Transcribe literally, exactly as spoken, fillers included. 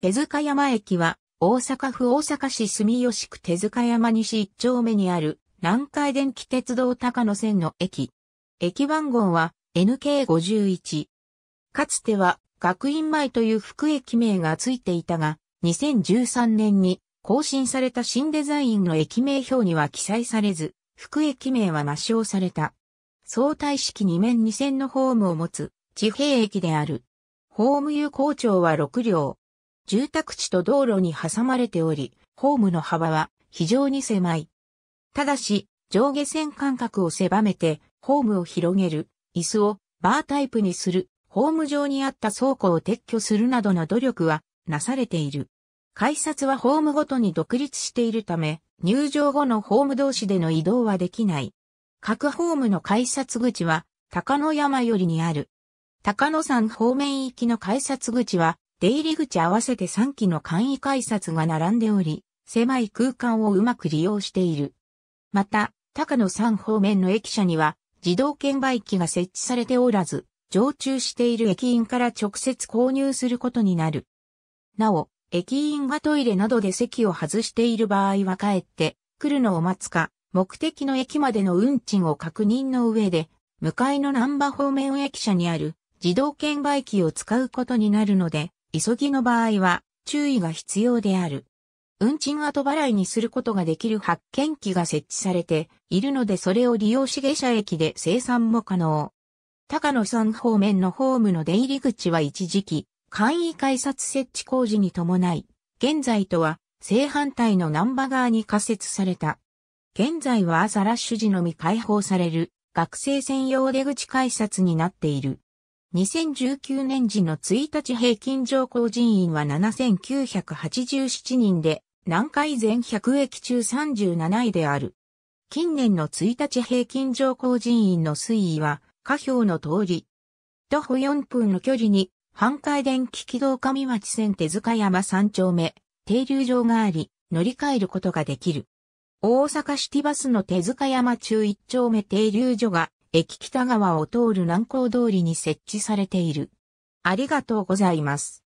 手塚山駅は、大阪府大阪市住吉区手塚山西いっ丁目にある、南海電気鉄道高野線の駅。駅番号は エヌケーごじゅういち。かつては、学院前という副駅名がついていたが、にせんじゅうさんねんに更新された新デザインの駅名表には記載されず、副駅名は抹消された。相対式に面に線のホームを持つ、地平駅である。ホーム有効長はろくりょう。住宅地と道路に挟まれており、ホームの幅は非常に狭い。ただし、上下線間隔を狭めて、ホームを広げる、椅子をバータイプにする、ホーム上にあった倉庫を撤去するなどの努力はなされている。改札はホームごとに独立しているため、入場後のホーム同士での移動はできない。各ホームの改札口は、高野山寄りにある。高野山方面行きの改札口は、出入り口合わせてさんきの簡易改札が並んでおり、狭い空間をうまく利用している。また、高野山方面の駅舎には自動券売機が設置されておらず、常駐している駅員から直接購入することになる。なお、駅員がトイレなどで席を外している場合は帰って来るのを待つか、目的の駅までの運賃を確認の上で、向かいの難波方面駅舎にある自動券売機を使うことになるので、急ぎの場合は注意が必要である。運賃後払いにすることができる発券機が設置されているのでそれを利用し下車駅で精算も可能。高野山方面のホームの出入り口は一時期、簡易改札設置工事に伴い、現在とは正反対の難波側に仮設された。現在は朝ラッシュ時のみ開放される学生専用出口改札になっている。にせんじゅうきゅうねん時のいちにち平均乗降人員はななせんきゅうひゃくはちじゅうななにんで、南海全ひゃくえき中さんじゅうなないである。近年のいちにち平均乗降人員の推移は、下表の通り。徒歩よんぷんの距離に、南海電気軌道上町線手塚山さん丁目、停留場があり、乗り換えることができる。大阪シティバスの手塚山中いっ丁目停留所が、駅北側を通る南港通りに設置されている。ありがとうございます。